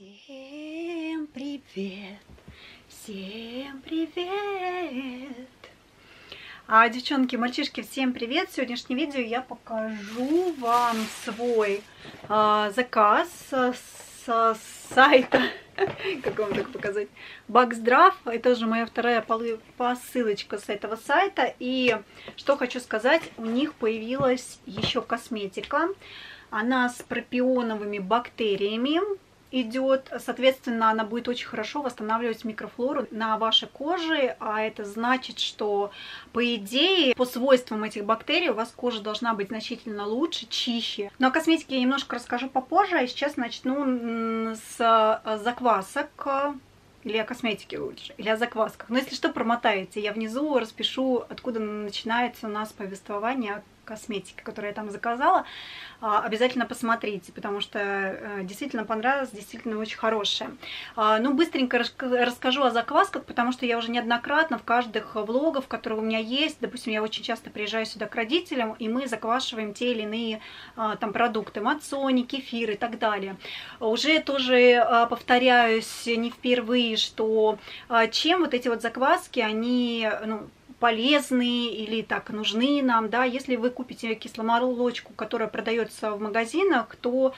Всем привет! Всем привет! Девчонки, мальчишки, всем привет! В сегодняшнем видео я покажу вам свой заказ с сайта, как вам так показать, Бакздрав. Это уже моя вторая посылочка с этого сайта. И что хочу сказать, у них появилась еще косметика. Она с пропионовыми бактериями идет, соответственно, она будет очень хорошо восстанавливать микрофлору на вашей коже, а это значит, что, по идее, по свойствам этих бактерий у вас кожа должна быть значительно лучше, чище. Но о косметике я немножко расскажу попозже, а сейчас начну с заквасок. Или о косметике лучше, или о заквасках. Но если что, промотаете, я внизу распишу, откуда начинается у нас повествование о косметике, которую я там заказала. Обязательно посмотрите, потому что действительно понравилось, действительно очень хорошее. Ну, быстренько расскажу о заквасках, потому что я уже неоднократно в каждых влогах, которые у меня есть, допустим, я очень часто приезжаю сюда к родителям, и мы заквашиваем те или иные там продукты, мацони, кефир и так далее. Уже тоже повторяюсь не впервые, что чем вот эти вот закваски, они, ну, полезны или так нужны нам, да, если вы купите кисломолочку, которая продается в магазинах, то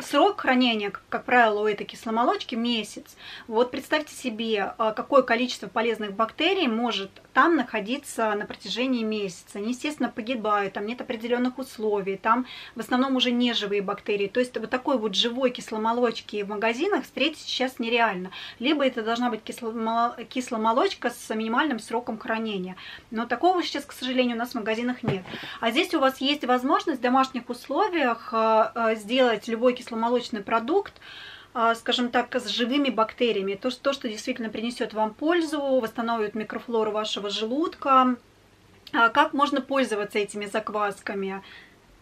срок хранения, как правило, у этой кисломолочки месяц. Вот представьте себе, какое количество полезных бактерий может там находиться на протяжении месяца. Они, естественно, погибают, там нет определенных условий, там в основном уже неживые бактерии. То есть вот такой вот живой кисломолочки в магазинах встретить сейчас нереально. Либо это должна быть кисломолочка с минимальным сроком хранения. Но такого сейчас, к сожалению, у нас в магазинах нет. А здесь у вас есть возможность в домашних условиях сделать любой кисломолочный продукт, скажем так, с живыми бактериями. То, что действительно принесет вам пользу, восстановит микрофлору вашего желудка. Как можно пользоваться этими заквасками?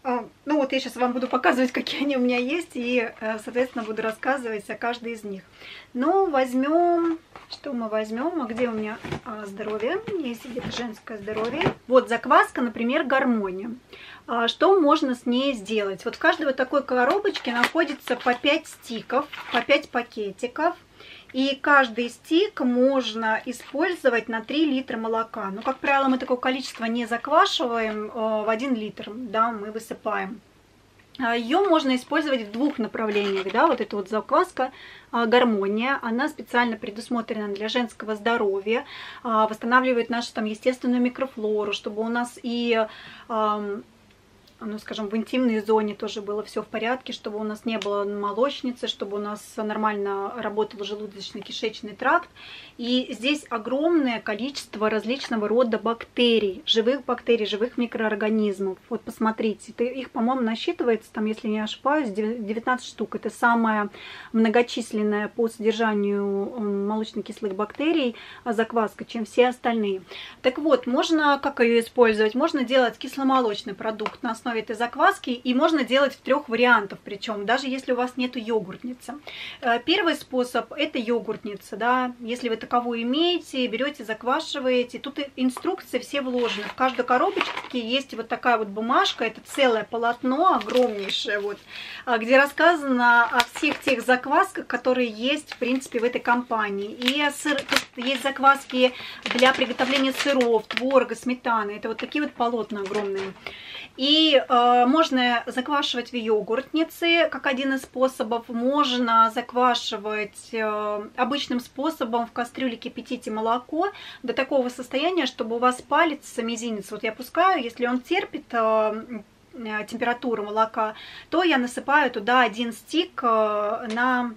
Ну вот я сейчас вам буду показывать, какие они у меня есть, и, соответственно, буду рассказывать о каждой из них. Ну, возьмем... Что мы возьмем? А где у меня здоровье? Есть где-то женское здоровье. Вот закваска, например, Гармония. Что можно с ней сделать? Вот в каждой вот такой коробочке находится по 5 стиков, по 5 пакетиков. И каждый стик можно использовать на 3 литра молока. Но, как правило, мы такое количество не заквашиваем, в 1 литр, да, мы высыпаем. Ее можно использовать в двух направлениях, да, вот эта вот закваска Гармония, она специально предусмотрена для женского здоровья, восстанавливает нашу там естественную микрофлору, чтобы у нас и... ну, скажем, в интимной зоне тоже было все в порядке, чтобы у нас не было молочницы, чтобы у нас нормально работал желудочно-кишечный тракт. И здесь огромное количество различного рода бактерий, живых микроорганизмов. Вот посмотрите, их, по-моему, насчитывается, там, если не ошибаюсь, 19 штук. Это самая многочисленная по содержанию молочнокислых бактерий закваска, чем все остальные. Так вот, можно как ее использовать? Можно делать кисломолочный продукт на основе этой закваски, и можно делать в 3 вариантах, причем даже если у вас нету йогуртницы. Первый способ — это йогуртница, да, если вы таковую имеете, берете, заквашиваете. Тут инструкции все вложены, в каждой коробочке есть вот такая вот бумажка, это целое полотно огромнейшее, вот, где рассказано о всех тех заквасках, которые есть в принципе в этой компании. И тут есть закваски для приготовления сыров, творога, сметаны, это вот такие вот полотна огромные. И можно заквашивать в йогуртнице, как один из способов. Можно заквашивать обычным способом, в кастрюле кипятите молоко до такого состояния, чтобы у вас палец, мизинец, вот я пускаю, если он терпит температуру молока, то я насыпаю туда 1 стик на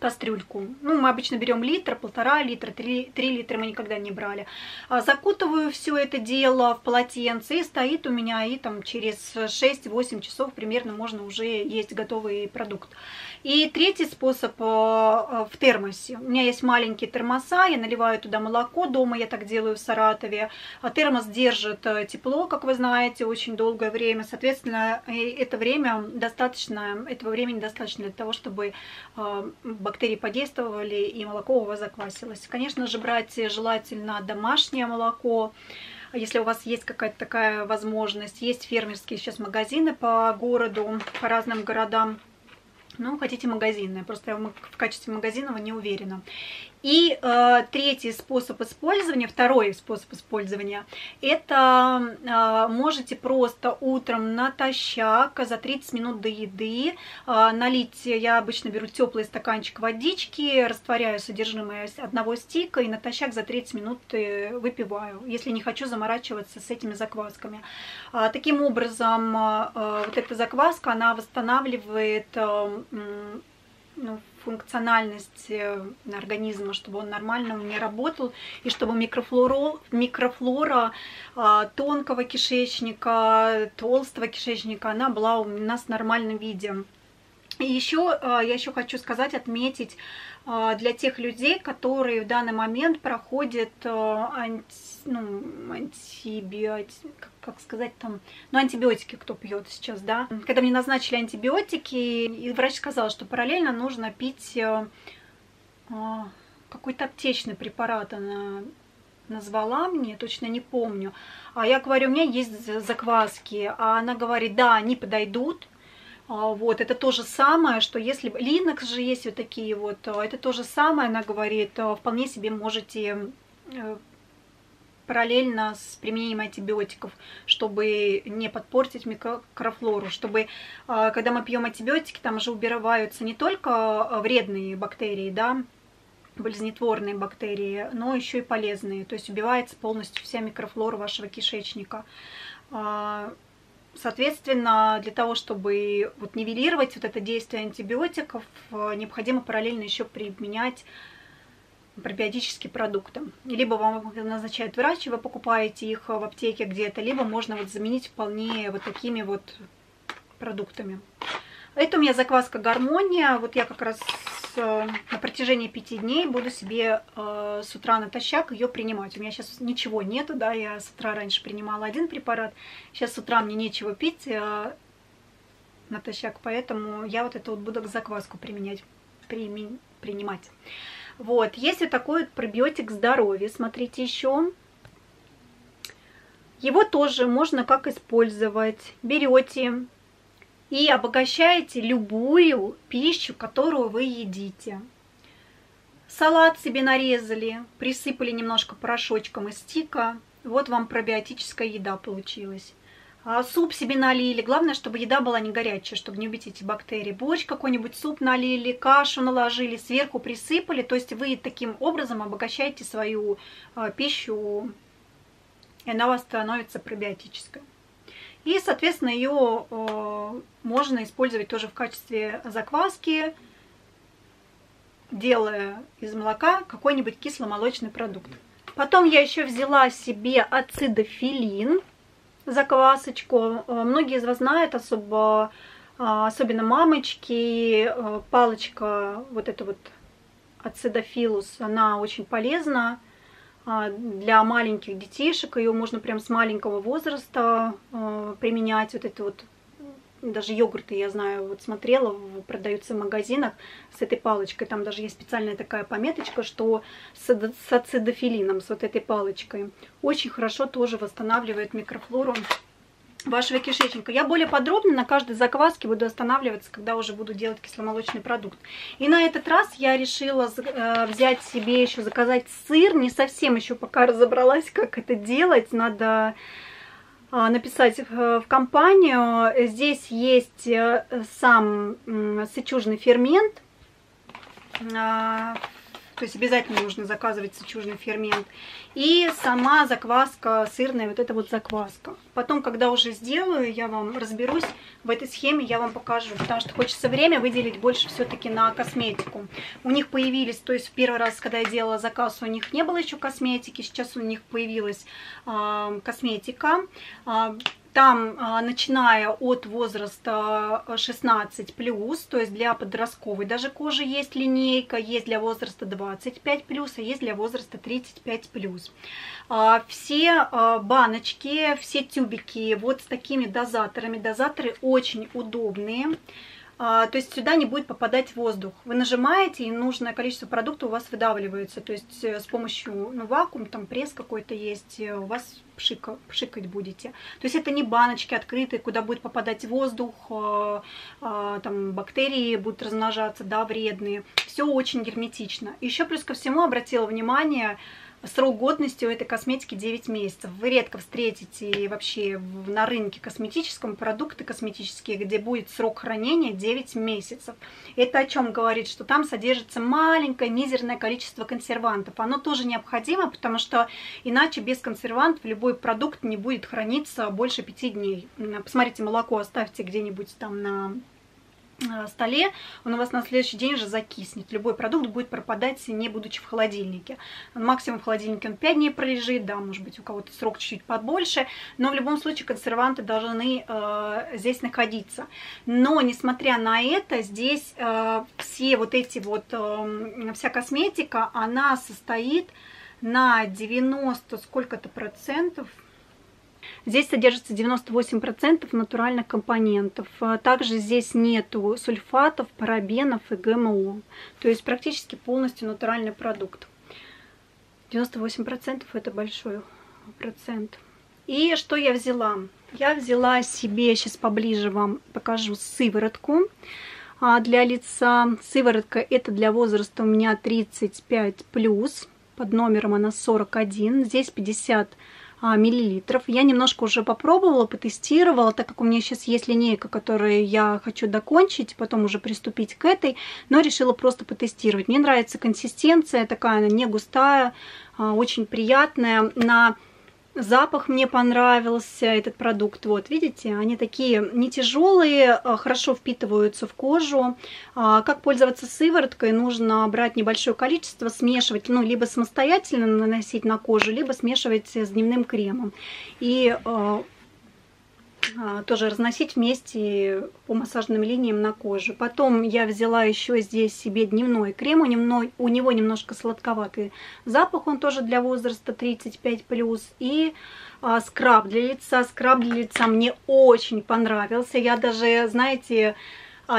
кастрюльку. Ну, мы обычно берем литр, 1,5 литра, 3 литра мы никогда не брали. Закутываю все это дело в полотенце, и стоит у меня, и там через 6-8 часов примерно можно уже есть готовый продукт. И третий способ — в термосе. У меня есть маленькие термоса, я наливаю туда молоко, дома я так делаю в Саратове. Термос держит тепло, как вы знаете, очень долгое время, соответственно, этого времени достаточно для того, чтобы бактерии подействовали и молоко у вас заквасилось. Конечно же, брать желательно домашнее молоко, если у вас есть какая-то такая возможность. Есть фермерские сейчас магазины по городу, по разным городам, но хотите магазинное. Просто я в качестве магазинного не уверена. И третий способ использования, второй способ использования, это можете просто утром натощак за 30 минут до еды налить, я обычно беру теплый стаканчик водички, растворяю содержимое одного стика и натощак за 30 минут выпиваю, если не хочу заморачиваться с этими заквасками. Таким образом, вот эта закваска, она восстанавливает функциональность организма, чтобы он нормально не работал, и чтобы микрофлора тонкого кишечника, толстого кишечника, она была у нас в нормальном виде. И еще, я еще хочу сказать, отметить для тех людей, которые в данный момент проходят антибиотики, кто пьет сейчас, да. Когда мне назначили антибиотики, и врач сказал, что параллельно нужно пить какой-то аптечный препарат, она назвала мне, точно не помню. А я говорю, у меня есть закваски, а она говорит, да, они подойдут. Вот, это то же самое, что если... Линекс же есть вот такие вот. Это то же самое, она говорит, вполне себе можете параллельно с применением антибиотиков, чтобы не подпортить микрофлору, чтобы, когда мы пьем антибиотики, там же убираются не только вредные бактерии, да, болезнетворные бактерии, но еще и полезные. То есть убивается полностью вся микрофлора вашего кишечника. Соответственно, для того, чтобы вот нивелировать вот это действие антибиотиков, необходимо параллельно еще применять пробиотические продукты. Либо вам назначает врач, и вы покупаете их в аптеке где-то, либо можно вот заменить вполне вот такими вот продуктами. Это у меня закваска «Гармония». Вот я как раз на протяжении 5 дней буду себе с утра натощак ее принимать. У меня сейчас ничего нету, да, я с утра раньше принимала один препарат, сейчас с утра мне нечего пить натощак, поэтому я вот это вот буду закваску принимать. Вот, есть вот такой вот пробиотик здоровья, смотрите еще. Его тоже можно как использовать. Берете и обогащаете любую пищу, которую вы едите. Салат себе нарезали, присыпали немножко порошочком из стика. Вот вам пробиотическая еда получилась. Суп себе налили. Главное, чтобы еда была не горячая, чтобы не убить эти бактерии. Борщ какой-нибудь, суп налили, кашу наложили, сверху присыпали. То есть вы таким образом обогащаете свою пищу, и она у вас становится пробиотической. И, соответственно, ее можно использовать тоже в качестве закваски, делая из молока какой-нибудь кисломолочный продукт. Потом я еще взяла себе ацидофилин, заквасочку. Многие из вас знают, особенно мамочки, палочка, вот эта вот ацидофилус, она очень полезна для маленьких детишек, ее можно прям с маленького возраста применять, вот это вот, даже йогурты, я знаю, вот смотрела, продаются в магазинах с этой палочкой, там даже есть специальная такая пометочка, что с ацидофилином, с вот этой палочкой, очень хорошо тоже восстанавливает микрофлору вашего кишечника. Я более подробно на каждой закваске буду останавливаться, когда уже буду делать кисломолочный продукт. И на этот раз я решила взять себе еще, заказать сыр. Не совсем еще пока разобралась, как это делать. Надо написать в компанию. Здесь есть сам сычужный фермент. То есть обязательно нужно заказывать сычужный фермент. И сама закваска сырная, вот эта вот закваска. Потом, когда уже сделаю, я вам разберусь в этой схеме, я вам покажу. Потому что хочется время выделить больше все-таки на косметику. У них появились, то есть в первый раз, когда я делала заказ, у них не было еще косметики. Сейчас у них появилась косметика. Там, начиная от возраста 16+, то есть для подростковой даже кожи есть линейка, есть для возраста 25+, а есть для возраста 35+. Все баночки, все тюбики вот с такими дозаторами. Дозаторы очень удобные. то есть сюда не будет попадать воздух. Вы нажимаете, и нужное количество продукта у вас выдавливается, то есть с помощью, ну, вакуум, там пресс какой-то есть, у вас пшикать будете. То есть это не баночки открытые, куда будет попадать воздух, там бактерии будут размножаться, да, вредные. Все очень герметично. Еще плюс ко всему обратила внимание, срок годности у этой косметики 9 месяцев. Вы редко встретите вообще на рынке косметическом продукты косметические, где будет срок хранения 9 месяцев. Это о чем говорит? Что там содержится маленькое, мизерное количество консервантов. Оно тоже необходимо, потому что иначе без консервантов любой продукт не будет храниться больше 5 дней. Посмотрите, молоко оставьте где-нибудь там на столе, он у вас на следующий день уже закиснет. Любой продукт будет пропадать, не будучи в холодильнике. Максимум в холодильнике он 5 дней пролежит, да, может быть, у кого-то срок чуть-чуть побольше, но в любом случае консерванты должны здесь находиться. Но, несмотря на это, здесь все вот эти вот, вся косметика, она состоит на 90 сколько-то процентов. Здесь содержится 98% натуральных компонентов. Также здесь нету сульфатов, парабенов и ГМО. То есть практически полностью натуральный продукт. 98% это большой процент. И что я взяла? Я взяла себе, сейчас поближе вам покажу, сыворотку для лица. Сыворотка это для возраста у меня 35+. Под номером она 41. Здесь 50 миллилитров. Я немножко уже попробовала, потестировала, так как у меня сейчас есть линейка, которую я хочу докончить, потом уже приступить к этой, но решила просто потестировать. Мне нравится консистенция, такая она не густая, очень приятная. На запах мне понравился этот продукт. Вот, видите, они такие не тяжелые, хорошо впитываются в кожу. Как пользоваться сывороткой? Нужно брать небольшое количество, смешивать, ну, либо самостоятельно наносить на кожу, либо смешивать с дневным кремом. И тоже разносить вместе по массажным линиям на коже. Потом я взяла еще здесь себе дневной крем. У него немножко сладковатый запах, он тоже для возраста 35+. И скраб для лица. Скраб для лица мне очень понравился. Я даже, знаете,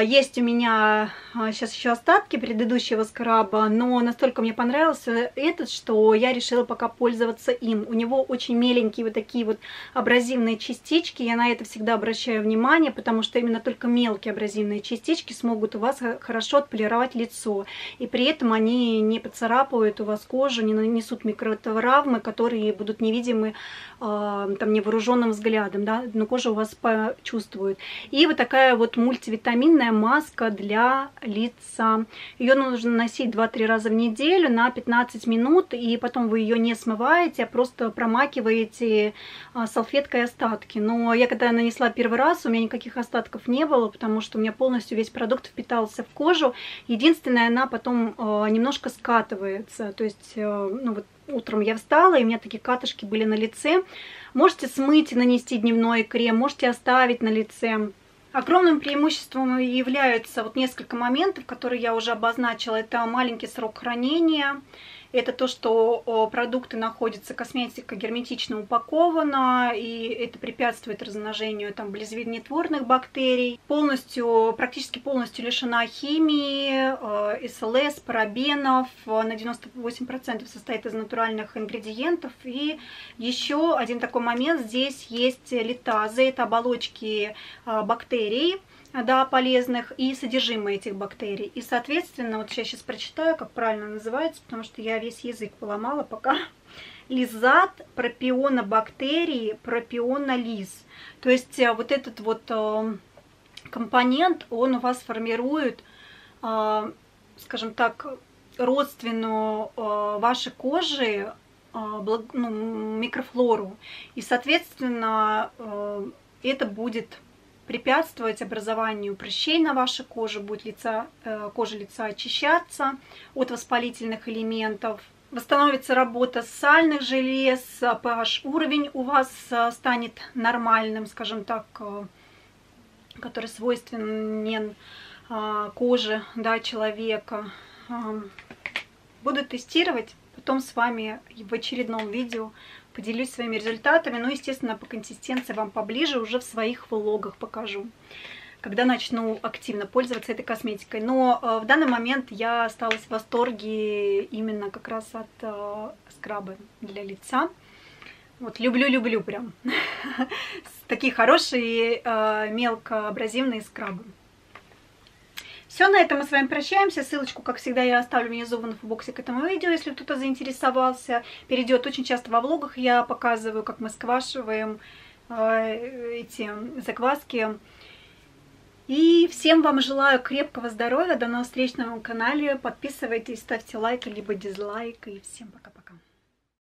есть у меня сейчас еще остатки предыдущего скраба, но настолько мне понравился этот, что я решила пока пользоваться им. У него очень меленькие вот такие вот абразивные частички. Я на это всегда обращаю внимание, потому что именно только мелкие абразивные частички смогут у вас хорошо отполировать лицо. И при этом они не поцарапают у вас кожу, не нанесут микротравмы, которые будут невидимы там невооруженным взглядом, да? Но кожа у вас почувствует. И вот такая вот мультивитаминная маска для лица. Ее нужно наносить 2-3 раза в неделю на 15 минут, и потом вы ее не смываете, а просто промакиваете салфеткой остатки. Но я когда нанесла первый раз, у меня никаких остатков не было, потому что у меня полностью весь продукт впитался в кожу. Единственное, она потом немножко скатывается. То есть, ну вот, утром я встала, и у меня такие катышки были на лице. Можете смыть и нанести дневной крем, можете оставить на лице. Огромным преимуществом являются вот несколько моментов, которые я уже обозначила. Это маленький срок хранения, это то, что продукты находятся, косметика герметично упакована, и это препятствует размножению там болезнетворных бактерий. Полностью, практически полностью лишена химии, СЛС, парабенов, на 98% состоит из натуральных ингредиентов. И еще один такой момент, здесь есть литазы, это оболочки бактерий, да, полезных, и содержимое этих бактерий. И, соответственно, вот я сейчас прочитаю, как правильно называется, потому что я весь язык поломала пока. Лизат, пропионобактерии, пропионолиз. То есть вот этот вот компонент, он у вас формирует, скажем так, родственную вашей коже микрофлору. И, соответственно, это будет препятствовать образованию прыщей на вашей коже, будет кожа лица очищаться от воспалительных элементов, восстановится работа сальных желез, pH уровень у вас станет нормальным, скажем так, который свойственен коже, да, человека. Буду тестировать, потом с вами в очередном видео поделюсь своими результатами, ну, естественно, по консистенции вам поближе уже в своих влогах покажу. когда начну активно пользоваться этой косметикой. Но в данный момент я осталась в восторге именно как раз от скраба для лица. Вот, люблю-люблю прям. Такие хорошие мелкоабразивные скрабы. Все, на этом мы с вами прощаемся. Ссылочку, как всегда, я оставлю внизу в инфобоксе к этому видео, если кто-то заинтересовался. Перейдет очень часто во влогах, я показываю, как мы сквашиваем эти закваски. И всем вам желаю крепкого здоровья. До новых встреч на моем канале. Подписывайтесь, ставьте лайк, либо дизлайк. И всем пока-пока.